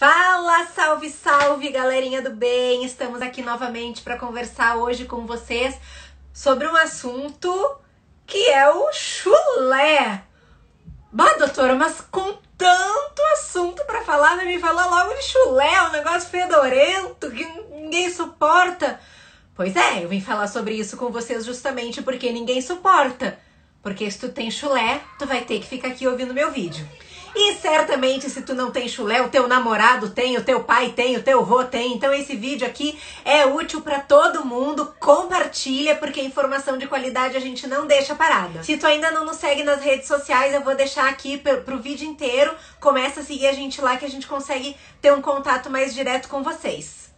Fala, salve, salve, galerinha do bem! Estamos aqui novamente para conversar hoje com vocês sobre um assunto que é o chulé. Bah, doutora, mas com tanto assunto para falar, vai me falar logo de chulé, um negócio fedorento que ninguém suporta. Pois é, eu vim falar sobre isso com vocês justamente porque ninguém suporta. Porque se tu tem chulé, tu vai ter que ficar aqui ouvindo meu vídeo. E certamente se tu não tem chulé, o teu namorado tem, o teu pai tem, o teu vô tem. Então esse vídeo aqui é útil pra todo mundo, compartilha, porque informação de qualidade a gente não deixa parada. Se tu ainda não nos segue nas redes sociais, eu vou deixar aqui pro vídeo inteiro. Começa a seguir a gente lá que a gente consegue ter um contato mais direto com vocês.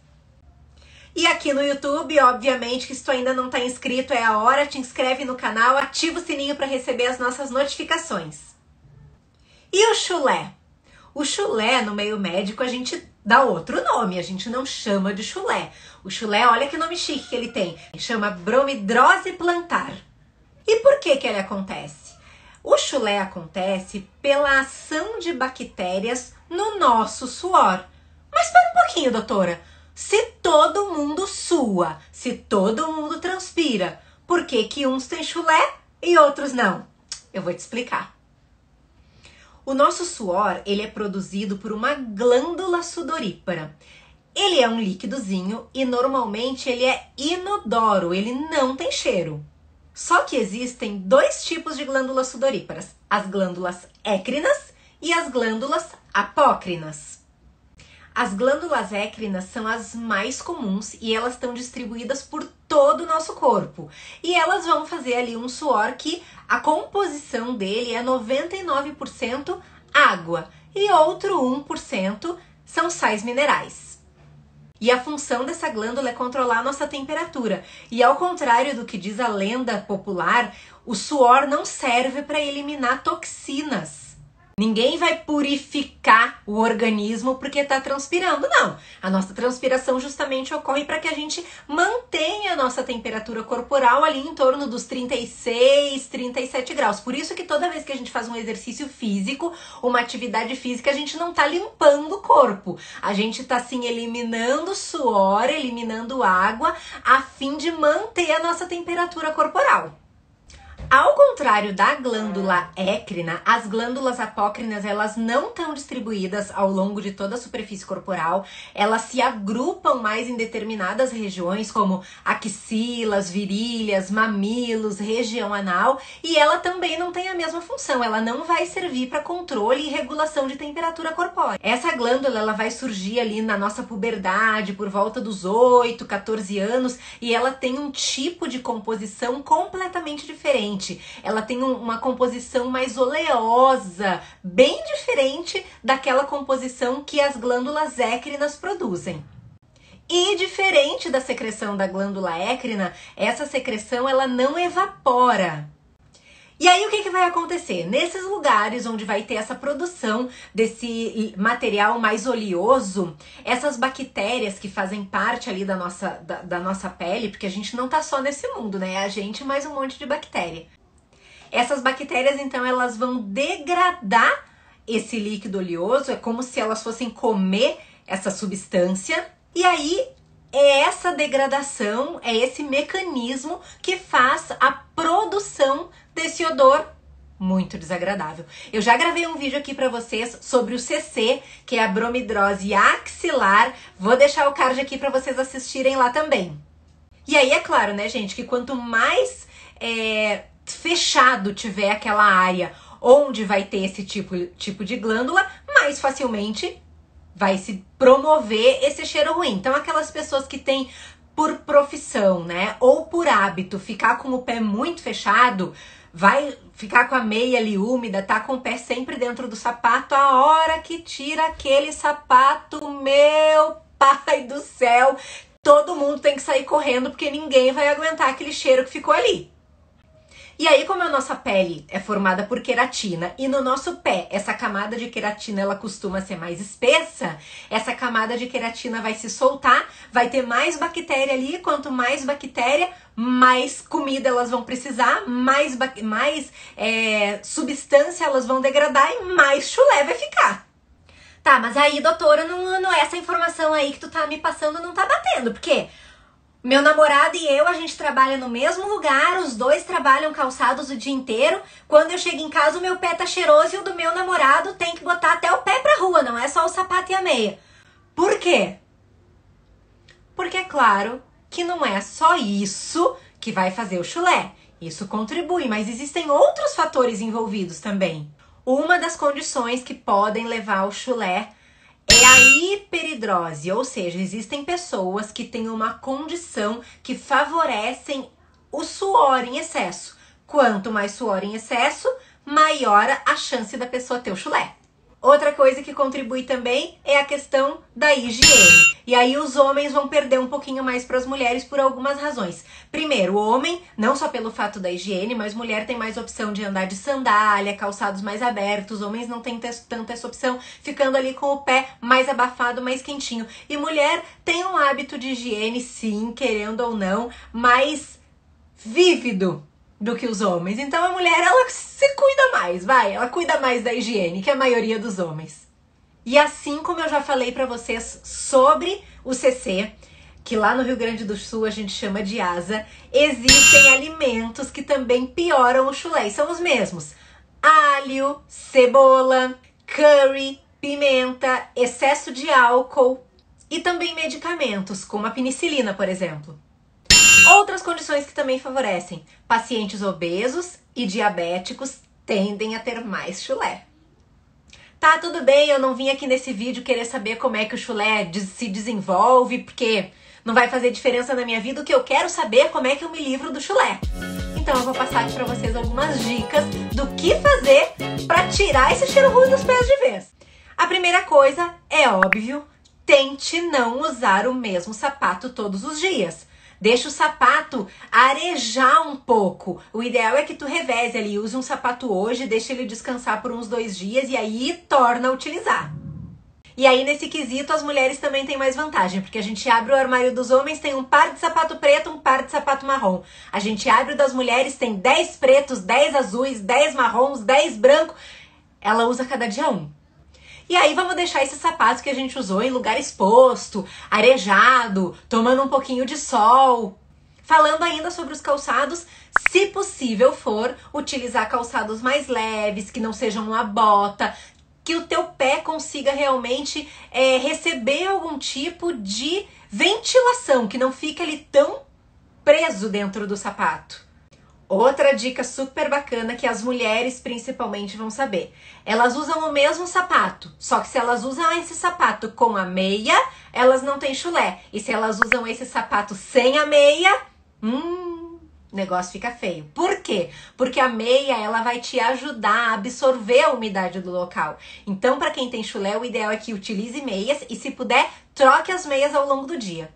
E aqui no YouTube, obviamente, que se tu ainda não tá inscrito, é a hora, te inscreve no canal, ativa o sininho pra receber as nossas notificações. E o chulé? O chulé, no meio médico, a gente dá outro nome, a gente não chama de chulé. O chulé, olha que nome chique que ele tem, chama bromidrose plantar. E por que que ele acontece? O chulé acontece pela ação de bactérias no nosso suor. Mas espera um pouquinho, doutora. Se todo mundo sua, se todo mundo transpira, por que que uns têm chulé e outros não? Eu vou te explicar. O nosso suor, ele é produzido por uma glândula sudorípara. Ele é um líquidozinho e normalmente ele é inodoro, ele não tem cheiro. Só que existem dois tipos de glândulas sudoríparas, as glândulas écrinas e as glândulas apócrinas. As glândulas écrinas são as mais comuns e elas estão distribuídas por todo o nosso corpo. E elas vão fazer ali um suor que a composição dele é 99% água e outro 1% são sais minerais. E a função dessa glândula é controlar a nossa temperatura. E ao contrário do que diz a lenda popular, o suor não serve para eliminar toxinas. Ninguém vai purificar o organismo porque está transpirando, não. A nossa transpiração justamente ocorre para que a gente mantenha a nossa temperatura corporal ali em torno dos 36, 37 graus. Por isso que toda vez que a gente faz um exercício físico, uma atividade física, a gente não está limpando o corpo. A gente está sim eliminando suor, eliminando água, a fim de manter a nossa temperatura corporal. Ao contrário da glândula écrina, as glândulas apócrinas elas não estão distribuídas ao longo de toda a superfície corporal, elas se agrupam mais em determinadas regiões como axilas, virilhas, mamilos, região anal e ela também não tem a mesma função, ela não vai servir para controle e regulação de temperatura corpórea. Essa glândula ela vai surgir ali na nossa puberdade por volta dos 8, 14 anos e ela tem um tipo de composição completamente diferente. Ela tem uma composição mais oleosa, bem diferente daquela composição que as glândulas écrinas produzem. E diferente da secreção da glândula écrina, essa secreção ela não evapora. E aí o que que vai acontecer? Nesses lugares onde vai ter essa produção desse material mais oleoso, essas bactérias que fazem parte ali da nossa pele, porque a gente não tá só nesse mundo, né? É a gente mais um monte de bactéria. Essas bactérias, então, elas vão degradar esse líquido oleoso, é como se elas fossem comer essa substância, e aí é essa degradação, é esse mecanismo que faz a produção desse odor muito desagradável. Eu já gravei um vídeo aqui pra vocês sobre o CC, que é a bromidrose axilar. Vou deixar o card aqui pra vocês assistirem lá também. E aí é claro, né, gente, que quanto mais fechado tiver aquela área onde vai ter esse tipo de glândula, mais facilmente vai se promover esse cheiro ruim. Então, aquelas pessoas que têm por profissão, né, ou por hábito, ficar com o pé muito fechado, vai ficar com a meia ali úmida, tá com o pé sempre dentro do sapato, a hora que tira aquele sapato, meu pai do céu, todo mundo tem que sair correndo, porque ninguém vai aguentar aquele cheiro que ficou ali. E aí, como a nossa pele é formada por queratina e no nosso pé essa camada de queratina ela costuma ser mais espessa, essa camada de queratina vai se soltar, vai ter mais bactéria ali, quanto mais bactéria, mais comida elas vão precisar, mais substância elas vão degradar e mais chulé vai ficar. Tá, Tá, mas aí, doutora, não, essa informação aí que tu tá me passando não tá batendo, porque meu namorado e eu, a gente trabalha no mesmo lugar, os dois trabalham calçados o dia inteiro. Quando eu chego em casa, o meu pé tá cheiroso e o do meu namorado tem que botar até o pé pra rua, não é só o sapato e a meia. Por quê? Porque é claro que não é só isso que vai fazer o chulé. Isso contribui, mas existem outros fatores envolvidos também. Uma das condições que podem levar ao chulé é a hiperidrose, ou seja, existem pessoas que têm uma condição que favorecem o suor em excesso. Quanto mais suor em excesso, maior a chance da pessoa ter o chulé. Outra coisa que contribui também é a questão da higiene. E aí os homens vão perder um pouquinho mais para as mulheres por algumas razões. Primeiro, o homem, não só pelo fato da higiene, mas mulher tem mais opção de andar de sandália, calçados mais abertos. Homens não têm tanta essa opção, ficando ali com o pé mais abafado, mais quentinho. E mulher tem um hábito de higiene, sim, querendo ou não, mais vívido do que os homens. Então a mulher, ela se cuida mais, vai, ela cuida mais da higiene que a maioria dos homens. E assim como eu já falei pra vocês sobre o CC, que lá no Rio Grande do Sul a gente chama de asa, existem alimentos que também pioram o chulé, e são os mesmos: alho, cebola, curry, pimenta, excesso de álcool e também medicamentos, como a penicilina, por exemplo. Outras condições que também favorecem: pacientes obesos e diabéticos tendem a ter mais chulé. Tá, tudo bem, eu não vim aqui nesse vídeo querer saber como é que o chulé se desenvolve, porque não vai fazer diferença na minha vida. O que eu quero saber é como é que eu me livro do chulé. Então eu vou passar aqui pra vocês algumas dicas do que fazer pra tirar esse cheiro ruim dos pés de vez. A primeira coisa, é óbvio, tente não usar o mesmo sapato todos os dias. Deixa o sapato arejar um pouco. O ideal é que tu reveze ali, use um sapato hoje, deixa ele descansar por uns 2 dias e aí torna a utilizar. E aí nesse quesito as mulheres também têm mais vantagem, porque a gente abre o armário dos homens, tem um par de sapato preto, um par de sapato marrom. A gente abre o das mulheres, tem 10 pretos, 10 azuis, 10 marrons, 10 brancos. Ela usa cada dia um. E aí vamos deixar esse sapato que a gente usou em lugar exposto, arejado, tomando um pouquinho de sol. Falando ainda sobre os calçados, se possível for, utilizar calçados mais leves, que não sejam uma bota, que o teu pé consiga realmente receber algum tipo de ventilação, que não fique ali tão preso dentro do sapato. Outra dica super bacana que as mulheres principalmente vão saber. Elas usam o mesmo sapato, só que se elas usam esse sapato com a meia, elas não têm chulé. E se elas usam esse sapato sem a meia, o negócio fica feio. Por quê? Porque a meia, ela vai te ajudar a absorver a umidade do local. Então, para quem tem chulé, o ideal é que utilize meias e, se puder, troque as meias ao longo do dia.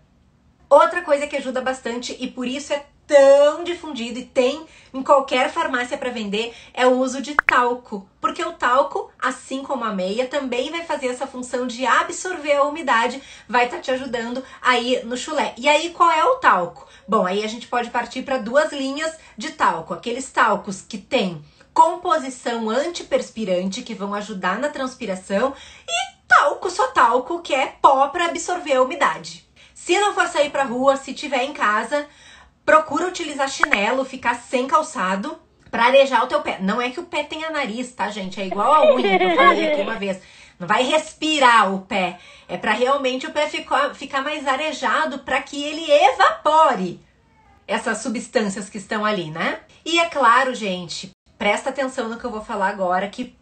Outra coisa que ajuda bastante, e por isso é tão difundido e tem em qualquer farmácia para vender, é o uso de talco, porque o talco, assim como a meia, também vai fazer essa função de absorver a umidade, vai estar te ajudando aí no chulé. E aí, qual é o talco? Bom, aí a gente pode partir para 2 linhas de talco, aqueles talcos que tem composição antiperspirante, que vão ajudar na transpiração, e talco, só talco, que é pó para absorver a umidade. Se não for sair para rua, se tiver em casa, procura utilizar chinelo, ficar sem calçado pra arejar o teu pé. Não é que o pé tenha nariz, tá, gente? É igual a unha que eu falei aqui uma vez. Não vai respirar o pé. É pra realmente o pé ficar mais arejado, pra que ele evapore essas substâncias que estão ali, né? E é claro, gente, presta atenção no que eu vou falar agora, que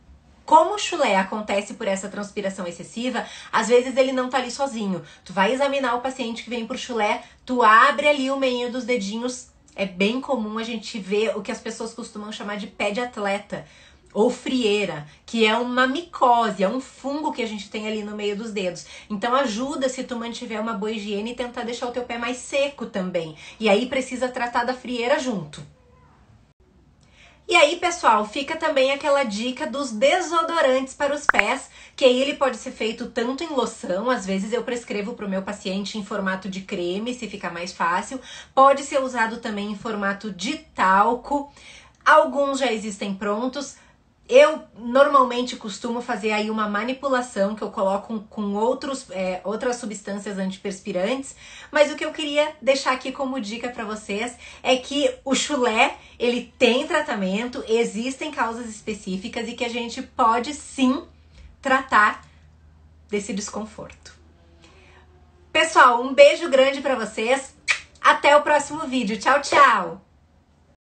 como o chulé acontece por essa transpiração excessiva, às vezes ele não tá ali sozinho. Tu vai examinar o paciente que vem por chulé, tu abre ali o meinho dos dedinhos. É bem comum a gente ver o que as pessoas costumam chamar de pé de atleta ou frieira, que é uma micose, é um fungo que a gente tem ali no meio dos dedos. Então ajuda se tu mantiver uma boa higiene e tentar deixar o teu pé mais seco também. E aí precisa tratar da frieira junto. E aí, pessoal, fica também aquela dica dos desodorantes para os pés, que aí ele pode ser feito tanto em loção, às vezes eu prescrevo para o meu paciente em formato de creme, se ficar mais fácil. Pode ser usado também em formato de talco. Alguns já existem prontos. Eu normalmente costumo fazer aí uma manipulação que eu coloco com outras substâncias antiperspirantes, mas o que eu queria deixar aqui como dica para vocês é que o chulé, ele tem tratamento, existem causas específicas e que a gente pode sim tratar desse desconforto. Pessoal, um beijo grande para vocês, até o próximo vídeo, tchau, tchau!